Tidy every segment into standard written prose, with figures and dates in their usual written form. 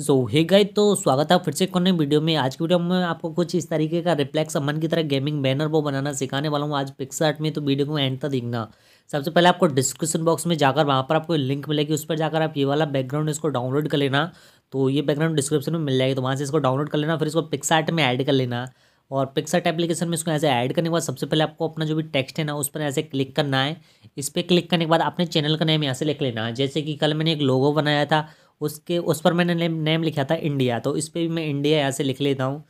सो hey guys, तो स्वागत है आप फिर से एक नई वीडियो में। आज की वीडियो में आपको कुछ इस तरीके का रिफ्लेक्स अमन की तरह गेमिंग बैनर वो बनाना सिखाने वाला हूँ आज पिक्स आर्ट में। तो वीडियो को एंड तक देखना। सबसे पहले आपको डिस्क्रिप्शन बॉक्स में जाकर वहाँ पर आपको लिंक मिलेगी, उस पर जाकर आप ये वाला बैकग्राउंड इसको डाउनलोड कर लेना। तो ये बैकग्राउंड डिस्क्रिप्शन में मिल जाएगी, तो वहाँ से इसको डाउनलोड कर लेना। फिर इसको पिक्स आर्ट में ऐड कर लेना और पिक्स आर्ट एप्लीकेशन में इसको ऐसे ऐड करने के बाद सबसे पहले आपको अपना जो भी टेक्स्ट है ना उस पर ऐसे क्लिक करना है। इस पर क्लिक करने के बाद अपने चैनल का नेम यहाँ से लिख लेना है। जैसे कि कल मैंने एक लोगो बनाया था उस पर मैंने नेम लिखा था इंडिया, तो इस पर भी मैं इंडिया यहाँ से लिख लेता हूँ।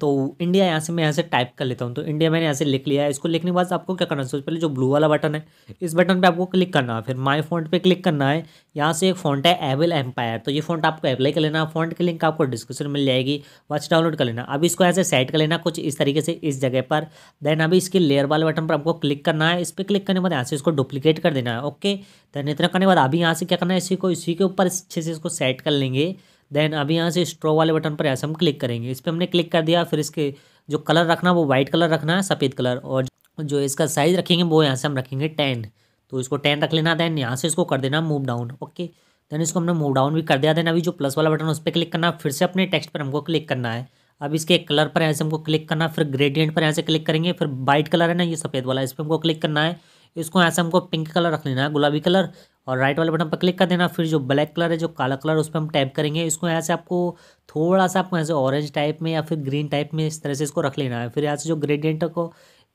तो इंडिया यहाँ से मैं यहाँ से टाइप कर लेता हूँ। तो इंडिया मैंने यहाँ से लिख लिया है। इसको लिखने के बाद आपको क्या करना है, सबसे पहले जो ब्लू वाला बटन है इस बटन पे आपको क्लिक करना है। फिर माय फॉन्ट पे क्लिक करना है। यहाँ से एक फॉन्ट है एविल एम्पायर, तो ये फॉन्ट आपको अप्लाई कर लेना। फॉन्ट की लिंक आपको डिस्क्रिप्शन मिल जाएगी, बस डाउनलोड कर लेना। अब इसको ऐसे सेट कर लेना कुछ इस तरीके से इस जगह पर। देन अभी इसके लेयर वाले बटन पर आपको क्लिक करना है। इस पर क्लिक करने के बाद यहाँ से इसको डुप्लीकेट कर देना है। ओके, देन इतना करने के बाद अभी यहाँ से क्या करना है, इसी के ऊपर अच्छे से इसको सेट कर लेंगे। देन अभी यहाँ से स्ट्रो वाले बटन पर ऐसे हम क्लिक करेंगे। इस पर हमने क्लिक कर दिया। फिर इसके जो कलर रखना वो वाइट कलर रखना है, सफ़ेद कलर, और जो इसका साइज़ रखेंगे वो यहाँ से हम रखेंगे 10, तो इसको 10 रख लेना। देन यहाँ से इसको कर देना मूव डाउन। ओके, देन इसको हमने मूव डाउन भी कर दिया। देन अभी जो प्लस वाला बटन उस पर क्लिक करना। फिर से अपने टेक्स्ट पर हमको क्लिक करना है। अब इसके कलर पर ऐसे हमको क्लिक करना। फिर ग्रेडियंट पर ऐसे क्लिक करेंगे। फिर वाइट कलर है ना ये सफ़ेद वाला, इस पर हमको क्लिक करना है। इसको ऐसे हमको पिंक कलर रख लेना है, गुलाबी कलर, और राइट वाले बटन पर क्लिक कर देना। फिर जो ब्लैक कलर है, जो काला कलर, उस पर हम टैप करेंगे। इसको यहाँ से आपको थोड़ा सा आपको ऐसे ऑरेंज टाइप में या फिर ग्रीन टाइप में इस तरह से इसको रख लेना है। फिर यहाँ से जो ग्रेडियंट को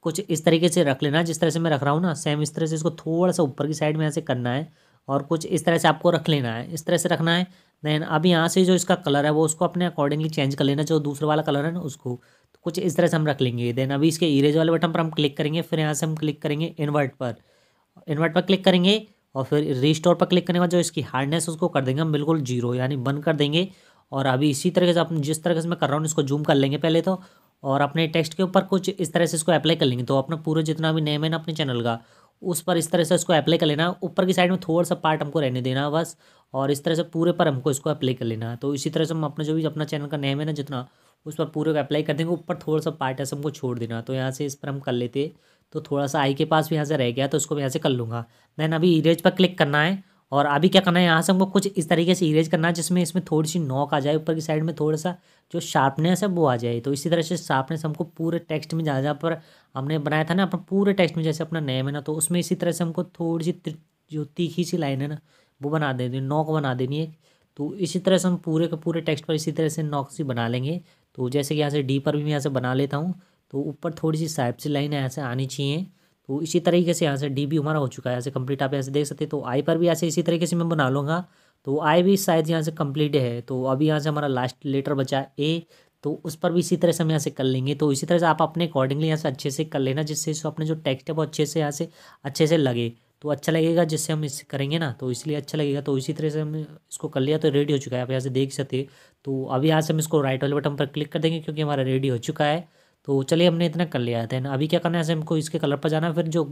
कुछ इस तरीके से रख लेना, जिस तरह से मैं रख रहा हूँ ना सेम इस तरह से इसको थोड़ा सा ऊपर की साइड में ऐसे करना है और कुछ इस तरह से आपको रख लेना है, इस तरह से रखना है। देन अभी यहाँ से जो इसका कलर है वो उसको अपने अकॉर्डिंगली चेंज कर लेना, जो दूसरा वाला कलर है ना उसको, तो कुछ इस तरह से हम रख लेंगे। देन अभी इसके इरेज वाले बटन पर हम क्लिक करेंगे। फिर यहाँ से हम क्लिक करेंगे इन्वर्ट पर क्लिक करेंगे और फिर रिस्टोर पर क्लिक करने के बाद जो इसकी हार्डनेस उसको कर देंगे हम बिल्कुल 0, यानी बंद कर देंगे। और अभी इसी तरीके से अपने जिस तरह से मैं कर रहा हूँ इसको जूम कर लेंगे पहले तो, और अपने टेक्स्ट के ऊपर कुछ इस तरह से इसको अप्लाई कर लेंगे। तो अपना पूरा जितना भी नेम है ना अपने चैनल का उस पर इस तरह से इसको अप्लाई कर लेना। ऊपर की साइड में थोड़ा सा पार्ट हमको रहने देना बस, और इस तरह से पूरे पर हमको इसको अप्लाई कर लेना है। तो इसी तरह से हम अपना जो भी अपना चैनल का नेम है ना जितना उस पर पूरे को अप्लाई कर देंगे। ऊपर थोड़ा सा पार्ट ऐसे हमको छोड़ देना। तो यहाँ से इस पर हम कर लेते, तो थोड़ा सा आई के पास भी यहाँ से रह गया तो उसको भी यहाँ से कर लूँगा। देन अभी इरेज पर क्लिक करना है और अभी क्या करना है, यहाँ से हमको कुछ इस तरीके से इरेज करना है जिसमें इसमें थोड़ी सी नॉक आ जाए, ऊपर की साइड में थोड़ा सा जो शार्पनेस है वो आ जाए। तो इसी तरह से शार्पनेस हमको पूरे टेक्स्ट में जहाँ जहाँ पर हमने बनाया था ना अपना पूरे टेक्स्ट में, जैसे अपना नेम है ना तो उसमें इसी तरह से हमको थोड़ी सी जो तीखी सी लाइन है ना वो बना देनी, नॉक बना देनी है। तो इसी तरह से हम पूरे के पूरे टेक्स्ट पर इसी तरह से नॉक सी बना लेंगे। तो जैसे कि यहाँ से डी पर भी मैं यहाँ से बना लेता हूँ, तो ऊपर थोड़ी सी साइड से लाइन यहाँ से आनी चाहिए। तो इसी तरीके से यहाँ से डी भी हमारा हो चुका है, यहाँ से कंप्लीट आप यहाँ से देख सकते हैं। तो आई पर भी यहाँ से इसी तरीके से मैं बना लूँगा। तो आई भी शायद यहाँ से कंप्लीट है। तो अभी यहाँ से हमारा लास्ट लेटर बचा ए, तो उस पर भी इसी तरह से हम यहाँ से कर लेंगे। तो इसी तरह से आप अपने अकॉर्डिंगली यहाँ से अच्छे से कर लेना, जिससे अपने जो टेक्स्ट है वो अच्छे से लगे, तो अच्छा लगेगा जिससे हम इस करेंगे ना, तो इसलिए अच्छा लगेगा। तो इसी तरह से हम इसको कर लिया, तो रेडी हो चुका है, आप यहाँ से देख सकते हैं। तो अभी यहाँ से हम इसको राइट वाले बटन पर क्लिक कर देंगे क्योंकि हमारा रेडी हो चुका है। तो चलिए हमने इतना कर लिया था ना। अभी क्या करना है, ऐसे हमको इसके कलर पर जाना। फिर जो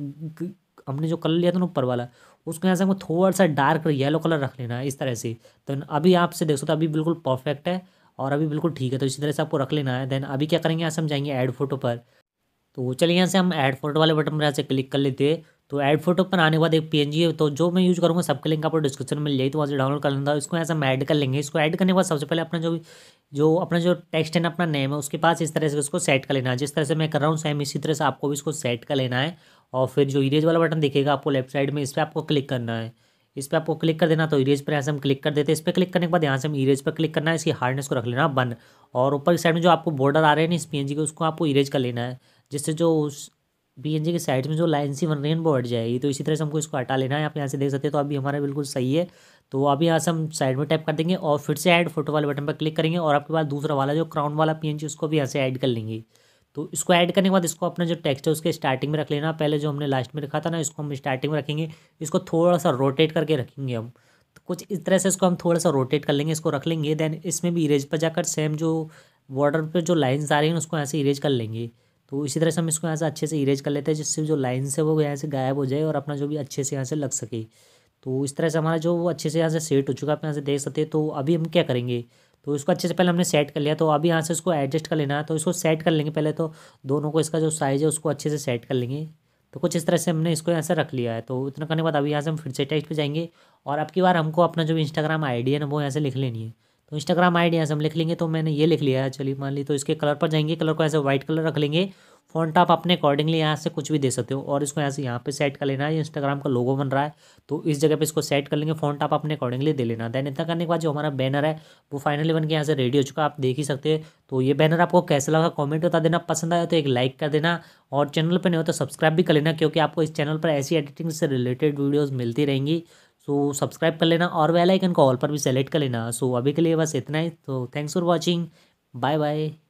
हमने जो कलर लिया था ना ऊपर वाला, उसको यहाँ से हमको थोड़ा सा डार्क येलो कलर रख लेना है इस तरह से। तो अभी आपसे देख सकते हो अभी बिल्कुल परफेक्ट है और अभी बिल्कुल ठीक है, तो इसी तरह से आपको रख लेना है। देन अभी क्या करेंगे, यहाँ से हम जाएंगे ऐड फोटो पर। तो चलिए यहाँ से हम ऐड फोटो वाले बटन पर यहाँ से क्लिक कर लेते हैं। तो ऐड फोटो पर आने के बाद एक PNG है, तो जो मैं यूज़ करूँगा सबके लिंक आपको डिस्क्रिप्शन में मिल जाएगी, तो वहाँ से डाउनलोड कर लेना। इसको ऐसा हम ऐड कर लेंगे। इसको ऐड करने के बाद सबसे पहले अपना जो टेक्स्ट है ना अपना नेम है उसके पास इस तरह से इसको सेट कर लेना है, जिस तरह से मैं कर रहा हूँ सेम इसी तरह से आपको भी इसको सेट कर लेना है। और फिर जो इरेज वाला बटन दिखेगा आपको लेफ्ट साइड में, इस पर आपको क्लिक करना है, इस पर आपको क्लिक कर देना। तो इरेज पर यहाँ से हम क्लिक कर देते हैं। इस पर क्लिक करने के बाद यहाँ से हम इरेज पर क्लिक करना है। इसकी हार्डनेस को रख लेना बंद, और ऊपर की साइड में जो आपको बॉर्डर आ रहे हैं ना इस PNG के, उसको आपको इरेज कर लेना है, जिससे जो PNG के साइड में जो लाइन सी बन रही है वो हट जाएगी। तो इसी तरह से हमको इसको हटा लेना है, आप यहाँ से देख सकते हैं। तो अभी हमारा बिल्कुल सही है। तो अभी यहाँ से हम साइड में टैप कर देंगे और फिर से ऐड फोटो वाले बटन पर क्लिक करेंगे और आपके पास दूसरा वाला जो क्राउन वाला PNG उसको भी यहाँ से ऐड कर लेंगे। तो इसको ऐड करने के बाद इसको अपना जो टेक्स्ट है उसके स्टार्टिंग में रख लेना। पहले जो हमने लास्ट में रखा था ना इसको हम स्टार्टिंग में रखेंगे, इसको थोड़ा सा रोटेट करके रखेंगे हम, तो कुछ इस तरह से इसको हम थोड़ा सा रोटेट कर लेंगे, इसको रख लेंगे। देन इसमें भी इरेज पर जाकर सेम जो बॉर्डर पर जो लाइन्स आ रही हैं उसको यहाँ से इरेज कर लेंगे। तो इसी तरह से हम इसको यहाँ से अच्छे से इरेज कर लेते हैं, जिससे जो लाइन्स है वो यहाँ से गायब हो जाए और अपना जो भी अच्छे से यहाँ से लग सके। तो इस तरह से हमारा जो अच्छे से यहाँ से सेट हो चुका है, आप यहाँ से देख सकते हैं। तो अभी हम क्या करेंगे, तो इसको अच्छे से पहले हमने सेट कर लिया, तो अभी यहाँ से इसको एडजस्ट कर लेना है। तो इसको सेट कर लेंगे पहले, तो दोनों को इसका जो साइज़ है उसको अच्छे से सेट कर लेंगे। तो कुछ इस तरह से हमने इसको यहाँ से रख लिया है। तो इतना करने के बाद अभी यहाँ से हम फिर से टेक्स्ट पे जाएंगे और अब की बार हमको अपना जो इंस्टाग्राम आईडी है ना वो यहाँ से लिख लेनी है। तो इंस्टाग्राम आईडी यहाँ से हम लिख लेंगे। तो मैंने ये लिख लिया है, चलिए मान ली। तो इसके कलर पर जाएंगे, कलर को ऐसे व्हाइट कलर रख लेंगे। फ़ॉन्ट आप अपने अकॉर्डिंगली यहाँ से कुछ भी दे सकते हो और इसको यहाँ से यहाँ पे सेट कर लेना है। इंस्टाग्राम का लोगो बन रहा है तो इस जगह पे इसको सेट कर लेंगे। फ़ॉन्ट आप अपने अकॉर्डिंगली दे लेना। देन इतना करने के बाद जो हमारा बैनर है वो फाइनली बन के यहाँ से रेडी हो चुका, आप देख ही सकते हैं। तो ये बैनर आपको कैसा लगा कॉमेंट बता देना, पसंद आया तो एक लाइक कर देना और चैनल पर नहीं हो तो सब्सक्राइब भी कर लेना, क्योंकि आपको इस चैनल पर ऐसी एडिटिंग से रिलेटेड वीडियोज़ मिलती रहेंगी। सो सब्सक्राइब कर लेना और बेल आइकन को ऑल पर भी सेलेक्ट कर लेना। सो अभी के लिए बस इतना ही। तो thanks for watching, bye bye.